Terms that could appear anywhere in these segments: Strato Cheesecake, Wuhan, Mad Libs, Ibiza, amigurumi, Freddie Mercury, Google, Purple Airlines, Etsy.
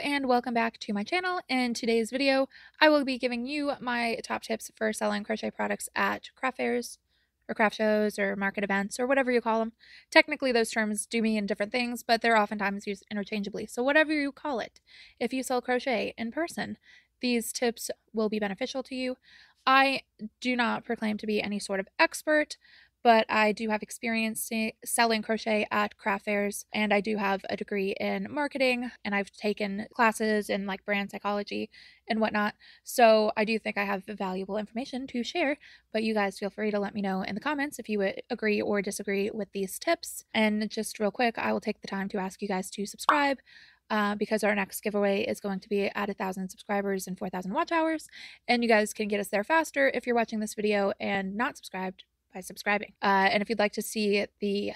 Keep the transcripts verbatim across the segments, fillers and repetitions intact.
and welcome back to my channel. In today's video, I will be giving you my top tips for selling crochet products at craft fairs or craft shows or market events or whatever you call them. Technically, those terms do mean different things, but they're oftentimes used interchangeably. So whatever you call it, if you sell crochet in person, these tips will be beneficial to you. I do not proclaim to be any sort of expert, but I do have experience selling crochet at craft fairs, and I do have a degree in marketing, and I've taken classes in like brand psychology and whatnot. So I do think I have valuable information to share, but you guys feel free to let me know in the comments if you would agree or disagree with these tips. And just real quick, I will take the time to ask you guys to subscribe. Uh, because our next giveaway is going to be at one thousand subscribers and four thousand watch hours. And you guys can get us there faster if you're watching this video and not subscribed by subscribing. Uh, and if you'd like to see the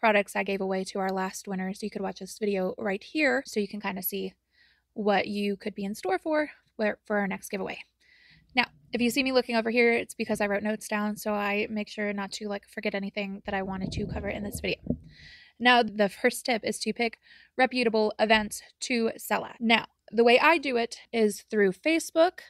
products I gave away to our last winners, you could watch this video right here so you can kind of see what you could be in store for for our next giveaway. Now, if you see me looking over here, it's because I wrote notes down, so I make sure not to like forget anything that I wanted to cover in this video. Now, the first tip is to pick reputable events to sell at. Now, the way I do it is through Facebook,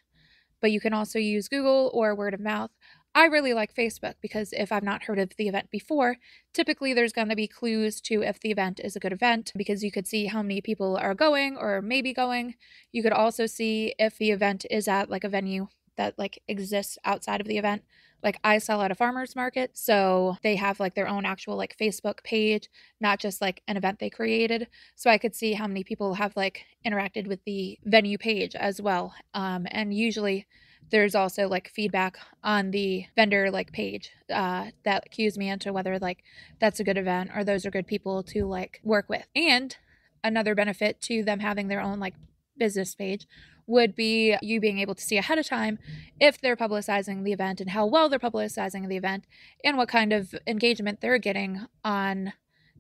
but you can also use Google or word of mouth. I really like Facebook because if I've not heard of the event before, typically there's going to be clues to if the event is a good event because you could see how many people are going or maybe going. You could also see if the event is at like a venue that like exists outside of the event. Like I sell at a farmer's market, so they have like their own actual like Facebook page, not just like an event they created. So I could see how many people have like interacted with the venue page as well. Um, and usually there's also like feedback on the vendor like page uh, that cues me into whether like that's a good event or those are good people to like work with. And another benefit to them having their own like business page would be you being able to see ahead of time if they're publicizing the event and how well they're publicizing the event and what kind of engagement they're getting on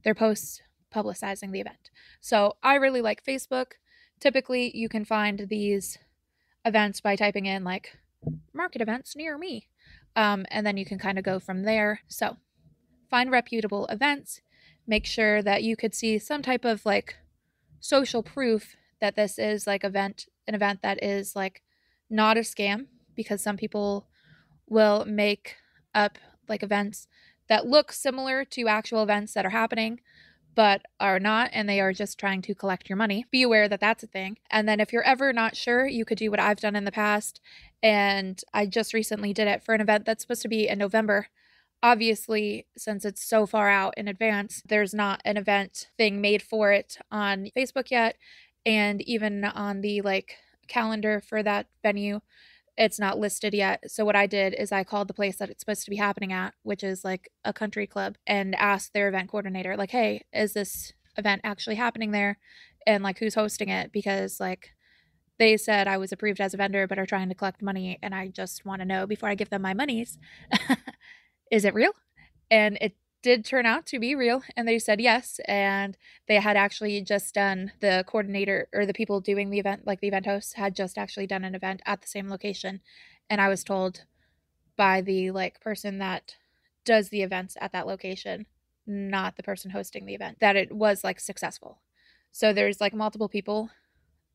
their posts publicizing the event. So I really like Facebook. Typically, you can find these events by typing in like market events near me. Um, and then you can kind of go from there. So find reputable events. Make sure that you could see some type of like social proof that this is like event an event that is like not a scam, because some people will make up like events that look similar to actual events that are happening but are not, and they are just trying to collect your money. Be aware that that's a thing. And then if you're ever not sure, you could do what I've done in the past, and I just recently did it for an event that's supposed to be in November. Obviously, since it's so far out in advance, there's not an event thing made for it on Facebook yet. And even on the like calendar for that venue, it's not listed yet. So what I did is I called the place that it's supposed to be happening at, which is like a country club, and asked their event coordinator, like, hey, is this event actually happening there? And like, who's hosting it? Because like they said I was approved as a vendor, but are trying to collect money. And I just want to know before I give them my monies, is it real? And it did turn out to be real, and they said yes, and they had actually just done the coordinator or the people doing the event, like the event hosts, had just actually done an event at the same location. And I was told by the like person that does the events at that location, not the person hosting the event, that it was like successful. So there's like multiple people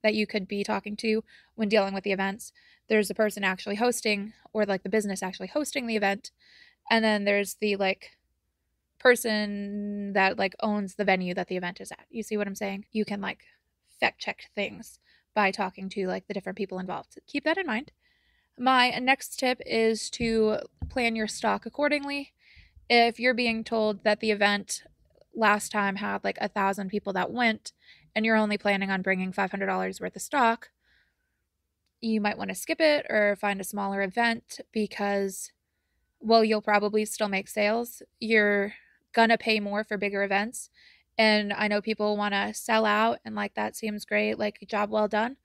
that you could be talking to when dealing with the events. There's the person actually hosting, or like the business actually hosting the event, and then there's the like person that like owns the venue that the event is at. You see what I'm saying? You can like fact check things by talking to like the different people involved. Keep that in mind. My next tip is to plan your stock accordingly. If you're being told that the event last time had like a thousand people that went, and you're only planning on bringing five hundred dollars worth of stock, you might want to skip it or find a smaller event, because well, you'll probably still make sales. You're gonna pay more for bigger events. And I know people want to sell out, and like that seems great, like job well done.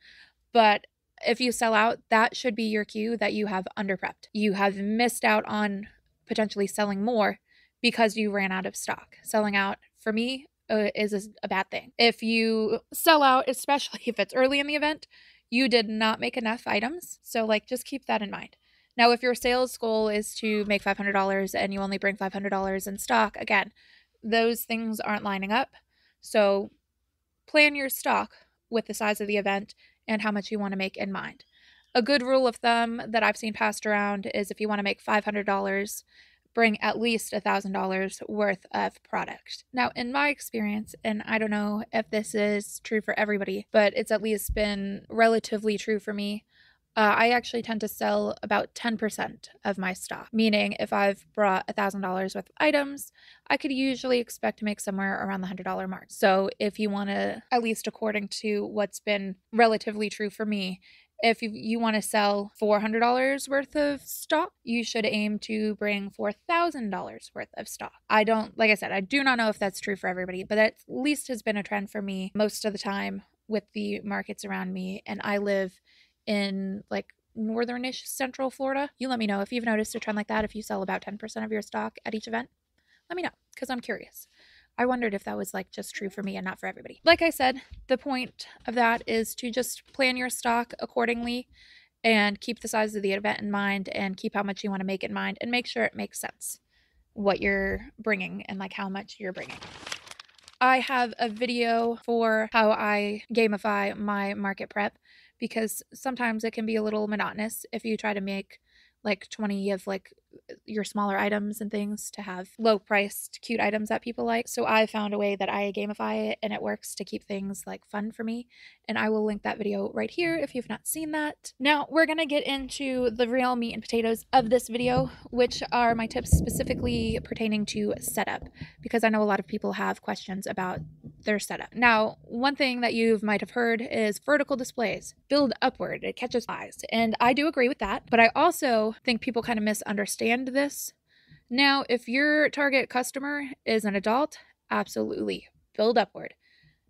But if you sell out, that should be your cue that you have underprepped. You have missed out on potentially selling more because you ran out of stock. Selling out for me uh, is a bad thing. If you sell out, especially if it's early in the event, you did not make enough items. So like just keep that in mind. Now, if your sales goal is to make five hundred dollars and you only bring five hundred dollars in stock, again, those things aren't lining up. So plan your stock with the size of the event and how much you want to make in mind. A good rule of thumb that I've seen passed around is if you want to make five hundred dollars, bring at least one thousand dollars worth of product. Now, in my experience, and I don't know if this is true for everybody, but it's at least been relatively true for me, Uh, I actually tend to sell about ten percent of my stock, meaning if I've brought one thousand dollars worth of items, I could usually expect to make somewhere around the one hundred dollar mark. So if you want to, at least according to what's been relatively true for me, if you, you want to sell four hundred dollars worth of stock, you should aim to bring four thousand dollars worth of stock. I don't, like I said, I do not know if that's true for everybody, but that at least has been a trend for me most of the time with the markets around me, and I live in like northernish central Florida. You let me know if you've noticed a trend like that, if you sell about ten percent of your stock at each event. Let me know, because I'm curious. I wondered if that was like just true for me and not for everybody. Like I said, the point of that is to just plan your stock accordingly and keep the size of the event in mind and keep how much you want to make in mind and make sure it makes sense what you're bringing and like how much you're bringing. I have a video for how I gamify my market prep, because sometimes it can be a little monotonous if you try to make like twenty of like your smaller items and things to have low priced cute items that people like. So I found a way that I gamify it and it works to keep things like fun for me. And I will link that video right here if you've not seen that. Now we're gonna get into the real meat and potatoes of this video, which are my tips specifically pertaining to setup, because I know a lot of people have questions about their setup. Now, one thing that you might have heard is vertical displays. Build upward, it catches eyes. And I do agree with that, but I also think people kind of misunderstand this. Now, if your target customer is an adult, absolutely build upward.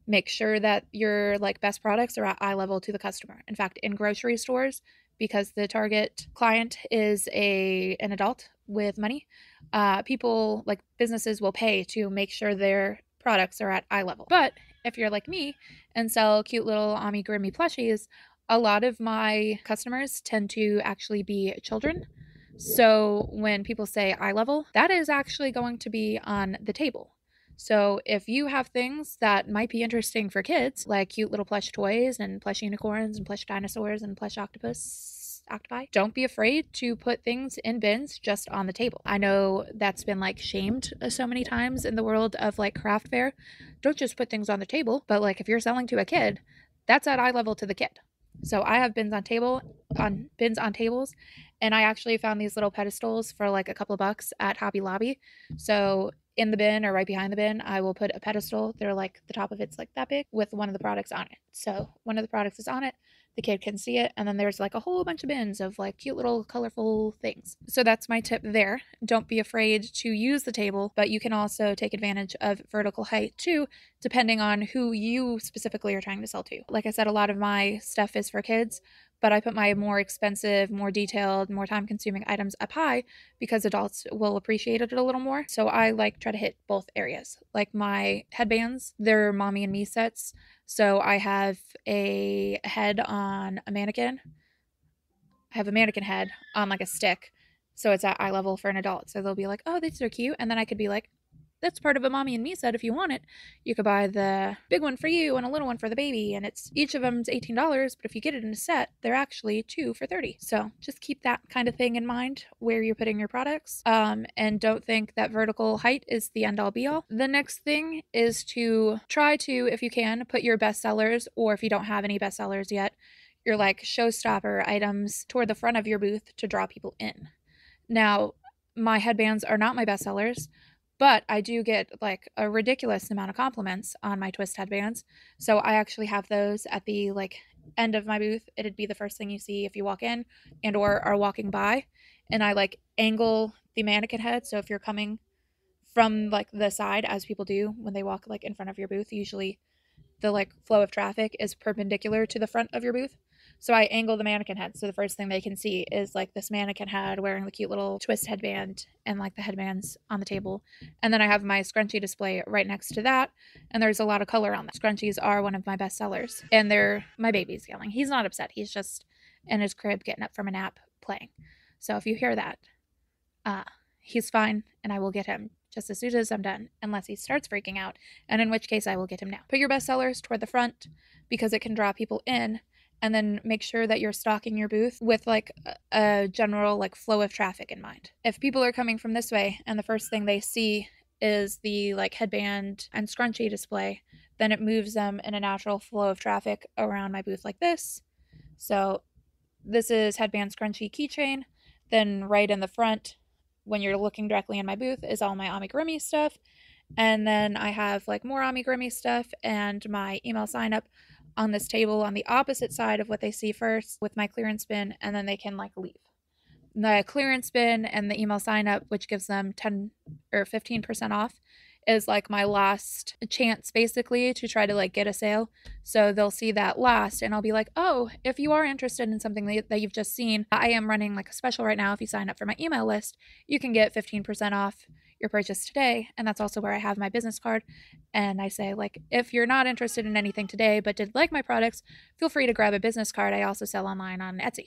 Make sure that your like best products are at eye level to the customer. In fact, in grocery stores, because the target client is a an adult with money, uh, people like businesses will pay to make sure their products are at eye level. But if you're like me and sell cute little Ami-Grimmy plushies, a lot of my customers tend to actually be children. So when people say eye level, that is actually going to be on the table. So if you have things that might be interesting for kids, like cute little plush toys and plush unicorns and plush dinosaurs and plush octopus, octopi, don't be afraid to put things in bins just on the table. I know that's been like shamed so many times in the world of like craft fair. Don't just put things on the table, but like if you're selling to a kid, that's at eye level to the kid. So I have bins on table on bins on tables, and I actually found these little pedestals for like a couple of bucks at Hobby Lobby. So in the bin or right behind the bin, I will put a pedestal. They're like the top of it's like that big with one of the products on it. So one of the products is on it, the kid can see it, and then there's like a whole bunch of bins of like cute little colorful things. So that's my tip there. Don't be afraid to use the table, but you can also take advantage of vertical height too, depending on who you specifically are trying to sell to. Like I said, a lot of my stuff is for kids, but I put my more expensive, more detailed, more time-consuming items up high because adults will appreciate it a little more. So I like try to hit both areas. Like my headbands, they're mommy and me sets. So I have a head on a mannequin. I have a mannequin head on like a stick. So it's at eye level for an adult. So they'll be like, oh, these are cute. And then I could be like, that's part of a mommy and me set. If you want it, you could buy the big one for you and a little one for the baby. And it's each of them's eighteen dollars. But if you get it in a set, they're actually two for thirty. So just keep that kind of thing in mind where you're putting your products. Um, and don't think that vertical height is the end all be all. The next thing is to try to, if you can, put your best sellers, or if you don't have any best sellers yet, your like showstopper items toward the front of your booth to draw people in. Now, my headbands are not my best sellers, but I do get like a ridiculous amount of compliments on my twist headbands. So I actually have those at the like end of my booth. It'd be the first thing you see if you walk in and or are walking by. And I like angle the mannequin head. So if you're coming from like the side, as people do when they walk like in front of your booth, usually the like flow of traffic is perpendicular to the front of your booth. So I angle the mannequin head. So the first thing they can see is like this mannequin head wearing the cute little twist headband and like the headbands on the table. And then I have my scrunchie display right next to that. And there's a lot of color on that. Scrunchies are one of my best sellers. And they're, my baby's yelling. He's not upset. He's just in his crib getting up from a nap playing. So if you hear that, uh, he's fine and I will get him. just as soon as I'm done, unless he starts freaking out, and in which case I will get him now. Put your best sellers toward the front because it can draw people in, and then make sure that you're stocking your booth with like a general like flow of traffic in mind. If people are coming from this way and the first thing they see is the like headband and scrunchie display, then it moves them in a natural flow of traffic around my booth like this. So this is headband, scrunchie, keychain. Then right in the front, when you're looking directly in my booth, is all my amigurumi stuff. And then I have like more amigurumi stuff and my email sign up on this table on the opposite side of what they see first with my clearance bin, and then they can like leave. The clearance bin and the email sign up, which gives them ten or fifteen percent off, is like my last chance basically to try to like get a sale. So they'll see that last and I'll be like, oh, if you are interested in something that you've just seen, I am running like a special right now. If you sign up for my email list, you can get fifteen percent off your purchase today. And that's also where I have my business card. And I say like, if you're not interested in anything today, but did like my products, feel free to grab a business card. I also sell online on Etsy.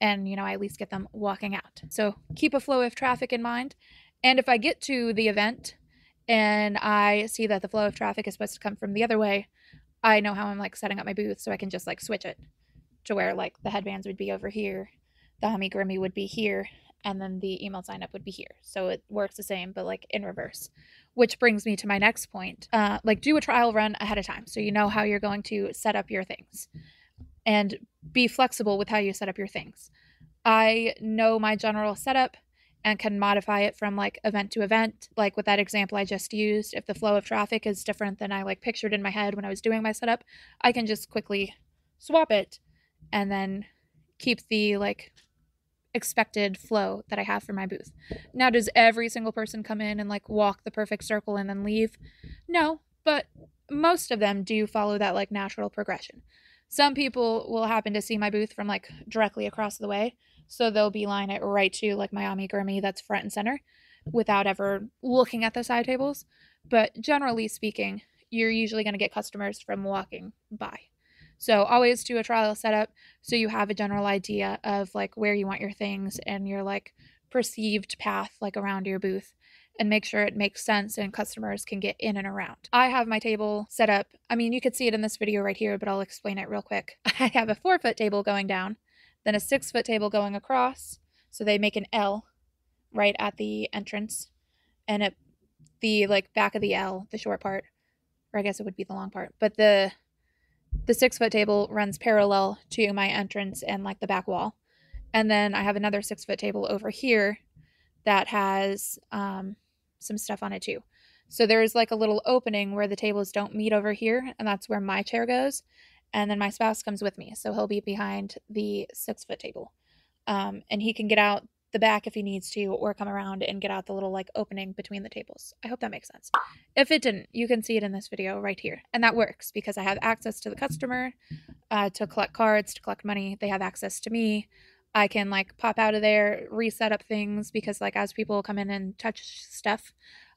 And, you know, I at least get them walking out. So keep a flow of traffic in mind. And if I get to the event and I see that the flow of traffic is supposed to come from the other way, I know how I'm like setting up my booth, so I can just like switch it to where like the headbands would be over here, the amigurumi would be here, and then the email sign up would be here. So it works the same, but like in reverse, which brings me to my next point. Uh, like do a trial run ahead of time, so you know how you're going to set up your things, and be flexible with how you set up your things. I know my general setup and can modify it from like event to event. Like with that example I just used, if the flow of traffic is different than I like pictured in my head when I was doing my setup, I can just quickly swap it and then keep the like expected flow that I have for my booth. Now, does every single person come in and like walk the perfect circle and then leave? No, but most of them do follow that like natural progression. Some people will happen to see my booth from like directly across the way, so they'll beeline it right to like my amigurumi that's front and center without ever looking at the side tables. But generally speaking, you're usually going to get customers from walking by. So always do a trial setup so you have a general idea of like where you want your things and your like perceived path like around your booth, and make sure it makes sense and customers can get in and around. I have my table set up. I mean, you could see it in this video right here, but I'll explain it real quick. I have a four foot table going down, then a six foot table going across. So they make an L right at the entrance, and at the like back of the L, the short part, or I guess it would be the long part, but the, the six foot table runs parallel to my entrance and like the back wall. And then I have another six foot table over here that has, um, some stuff on it too. So there's like a little opening where the tables don't meet over here, and that's where my chair goes. And then my spouse comes with me, so he'll be behind the six foot table. Um, and he can get out the back if he needs to, or come around and get out the little like opening between the tables. I hope that makes sense. If it didn't, you can see it in this video right here. And that works because I have access to the customer, uh, to collect cards, to collect money. They have access to me. I can like pop out of there, reset up things, because like as people come in and touch stuff,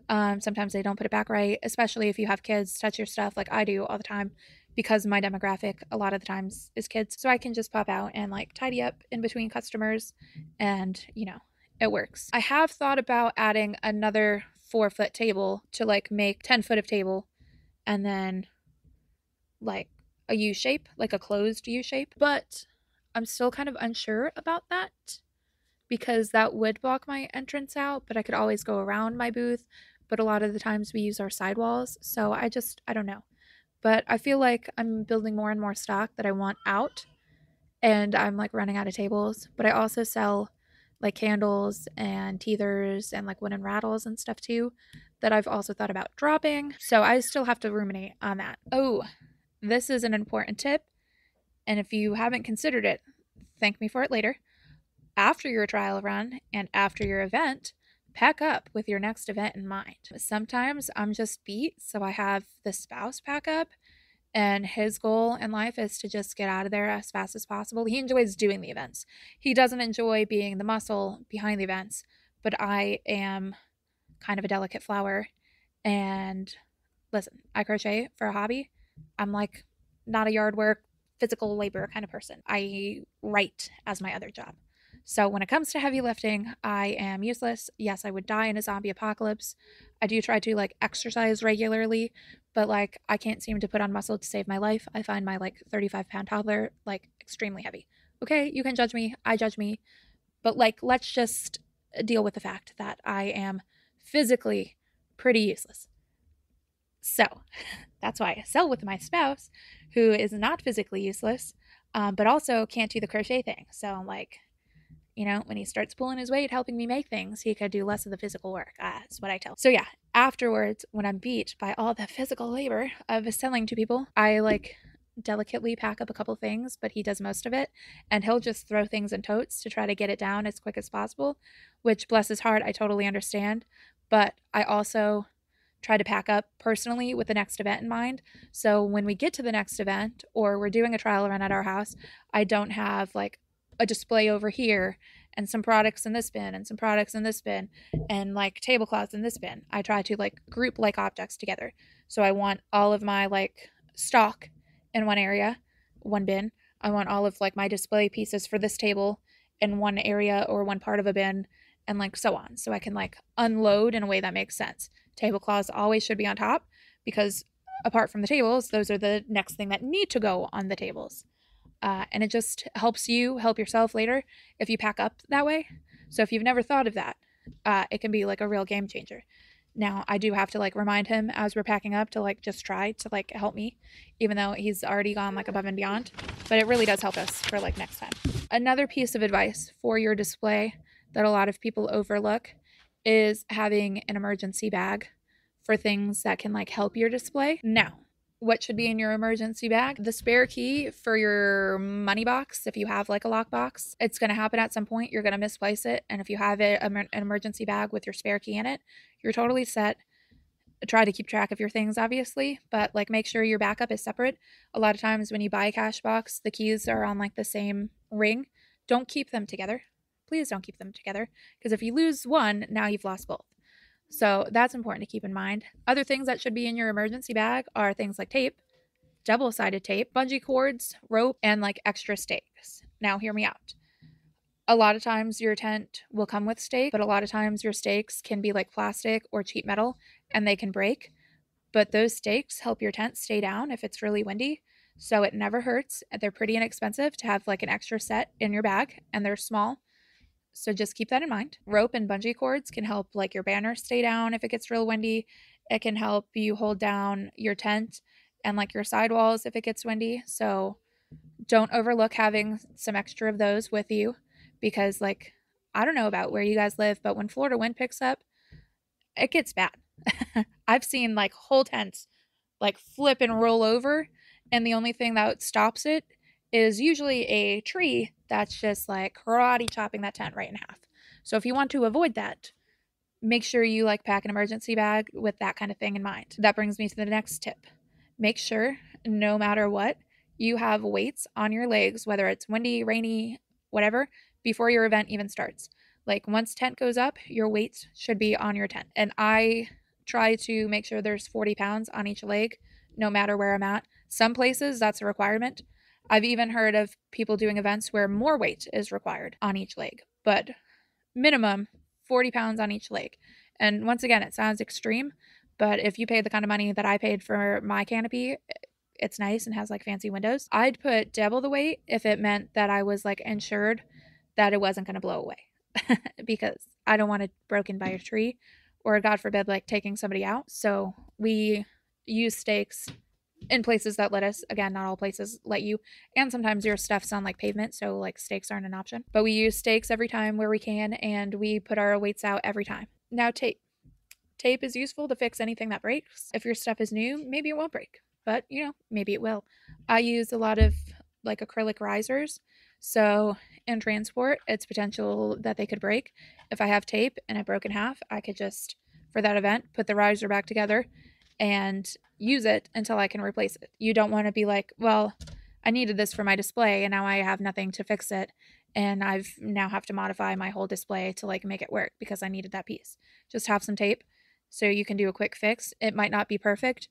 um, sometimes they don't put it back right, especially if you have kids touch your stuff like I do all the time, because my demographic a lot of the times is kids. So I can just pop out and like tidy up in between customers, and you know, it works. I have thought about adding another four foot table to like make ten foot of table, and then like a U shape, like a closed U shape, but I'm still kind of unsure about that because that would block my entrance out, but I could always go around my booth. But a lot of the times we use our sidewalls. So I just, I don't know. But I feel like I'm building more and more stock that I want out, and I'm like running out of tables. But I also sell like candles and teethers and like wooden rattles and stuff too that I've also thought about dropping. So I still have to ruminate on that. Oh, this is an important tip. And if you haven't considered it, thank me for it later. After your trial run and after your event, pack up with your next event in mind. Sometimes I'm just beat, so I have the spouse pack up, and his goal in life is to just get out of there as fast as possible. He enjoys doing the events. He doesn't enjoy being the muscle behind the events, but I am kind of a delicate flower. And listen, I crochet for a hobby. I'm like not a yard work, physical labor kind of person. I write as my other job. So when it comes to heavy lifting, I am useless. Yes, I would die in a zombie apocalypse. I do try to like exercise regularly, but like I can't seem to put on muscle to save my life. I find my like thirty-five pound toddler like extremely heavy. Okay, you can judge me. I judge me. But like, let's just deal with the fact that I am physically pretty useless. So that's why I sell with my spouse, who is not physically useless, um, but also can't do the crochet thing. So like, you know, when he starts pulling his weight, helping me make things, he could do less of the physical work. Ah, that's what I tell him. So yeah, afterwards, when I'm beat by all the physical labor of selling to people, I like delicately pack up a couple things, but he does most of it, and he'll just throw things in totes to try to get it down as quick as possible, which, bless his heart, I totally understand. But I also try to pack up personally with the next event in mind, so when we get to the next event or we're doing a trial run at our house, I don't have like a display over here and some products in this bin and some products in this bin and like tablecloths in this bin. I try to like group like objects together. So I want all of my like stock in one area, one bin. I want all of like my display pieces for this table in one area or one part of a bin, and like so on. So I can like unload in a way that makes sense. Tablecloths always should be on top, because apart from the tables, those are the next thing that need to go on the tables. Uh, and it just helps you help yourself later if you pack up that way. So if you've never thought of that, uh, it can be like a real game changer. Now, I do have to like remind him as we're packing up to like just try to like help me, even though he's already gone like above and beyond. But it really does help us for like next time. Another piece of advice for your display that a lot of people overlook is having an emergency bag for things that can like help your display. Now, what should be in your emergency bag? The spare key for your money box, if you have like a lockbox. It's going to happen at some point. You're going to misplace it. And if you have a, an emergency bag with your spare key in it, you're totally set. Try to keep track of your things, obviously, but like make sure your backup is separate. A lot of times when you buy a cash box, the keys are on like the same ring. Don't keep them together. Please don't keep them together, because if you lose one, now you've lost both. So that's important to keep in mind. Other things that should be in your emergency bag are things like tape, double-sided tape, bungee cords, rope, and like extra stakes. Now hear me out. A lot of times your tent will come with stakes, but a lot of times your stakes can be like plastic or cheap metal and they can break. But those stakes help your tent stay down if it's really windy. So it never hurts. They're pretty inexpensive to have like an extra set in your bag, and they're small. So just keep that in mind. Rope and bungee cords can help like your banner stay down if it gets real windy. It can help you hold down your tent and like your sidewalls if it gets windy. So don't overlook having some extra of those with you, because like, I don't know about where you guys live, but when Florida wind picks up, it gets bad. I've seen like whole tents like flip and roll over, and the only thing that stops it is usually a tree that's just like karate chopping that tent right in half. So if you want to avoid that, make sure you like pack an emergency bag with that kind of thing in mind. That brings me to the next tip. Make sure no matter what, you have weights on your legs, whether it's windy, rainy, whatever, before your event even starts. Like once tent goes up, your weights should be on your tent. And I try to make sure there's forty pounds on each leg, no matter where I'm at. Some places that's a requirement. I've even heard of people doing events where more weight is required on each leg, but minimum forty pounds on each leg. And once again, it sounds extreme, but if you paid the kind of money that I paid for my canopy, it's nice and has like fancy windows. I'd put double the weight if it meant that I was like insured that it wasn't going to blow away because I don't want it broken by a tree or, God forbid, like taking somebody out. So we use stakes in places that let us. Again, not all places let you, and sometimes your stuff's on like pavement, so like stakes aren't an option. But we use stakes every time where we can, and we put our weights out every time. Now tape. Tape is useful to fix anything that breaks. If your stuff is new, maybe it won't break, but you know, maybe it will. I use a lot of like acrylic risers, so in transport, it's potential that they could break. If I have tape and it broke in half, I could just, for that event, put the riser back together and use it until I can replace it. You don't want to be like, well, I needed this for my display and now I have nothing to fix it, and I've now have to modify my whole display to like make it work because I needed that piece. Just have some tape so you can do a quick fix. It might not be perfect,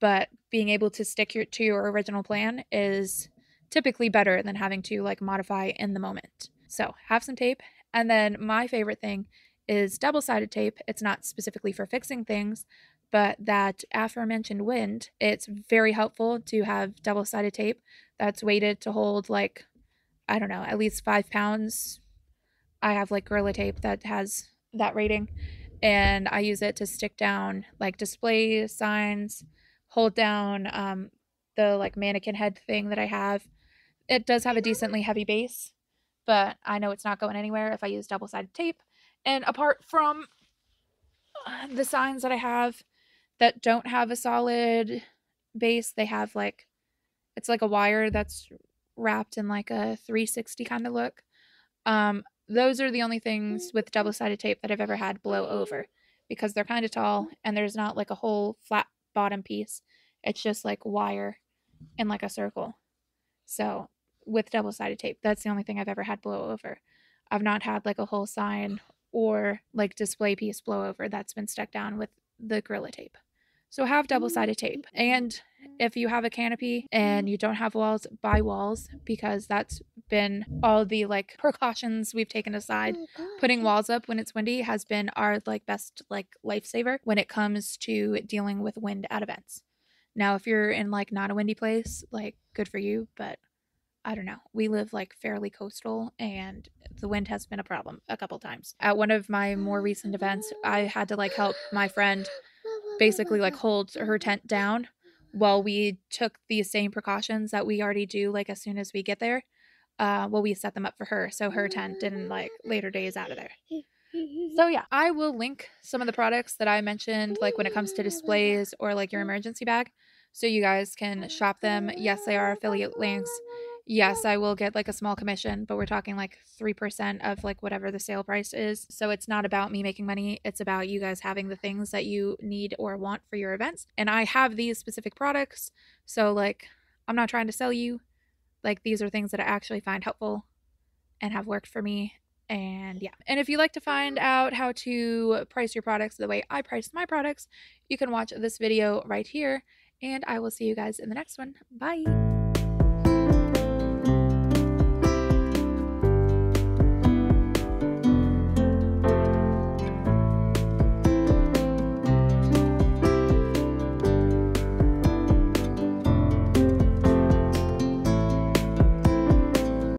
but being able to stick your, to your original plan is typically better than having to like modify in the moment. So have some tape. And then my favorite thing is double-sided tape. It's not specifically for fixing things, but that aforementioned wind, it's very helpful to have double-sided tape that's weighted to hold, like, I don't know, at least five pounds. I have like Gorilla Tape that has that rating, and I use it to stick down like display signs, hold down um, the like mannequin head thing that I have. It does have a decently heavy base, but I know it's not going anywhere if I use double-sided tape. And apart from the signs that I have that don't have a solid base, they have like, it's like a wire that's wrapped in like a three sixty kind of look. Um, those are the only things with double-sided tape that I've ever had blow over, because they're kind of tall and there's not like a whole flat bottom piece. It's just like wire in like a circle. So with double-sided tape, that's the only thing I've ever had blow over. I've not had like a whole sign or like display piece blow over that's been stuck down with the Gorilla Tape. So have double-sided tape. And if you have a canopy and you don't have walls, buy walls, because that's been all the like precautions we've taken aside. Putting walls up when it's windy has been our like best like lifesaver when it comes to dealing with wind at events. Now, if you're in like not a windy place, like good for you, but I don't know. We live like fairly coastal, and the wind has been a problem a couple times. At one of my more recent events, I had to like help my friend basically like hold her tent down while we took these same precautions that we already do like as soon as we get there. Uh, well, we set them up for her, so her tent didn't like later days out of there. So yeah, I will link some of the products that I mentioned, like when it comes to displays or like your emergency bag, so you guys can shop them. Yes, they are affiliate links. Yes, I will get like a small commission, but we're talking like three percent of like whatever the sale price is. So it's not about me making money. It's about you guys having the things that you need or want for your events. And I have these specific products. So like, I'm not trying to sell you. Like, these are things that I actually find helpful and have worked for me. And yeah. And if you'd like to find out how to price your products the way I price my products, you can watch this video right here. And I will see you guys in the next one. Bye.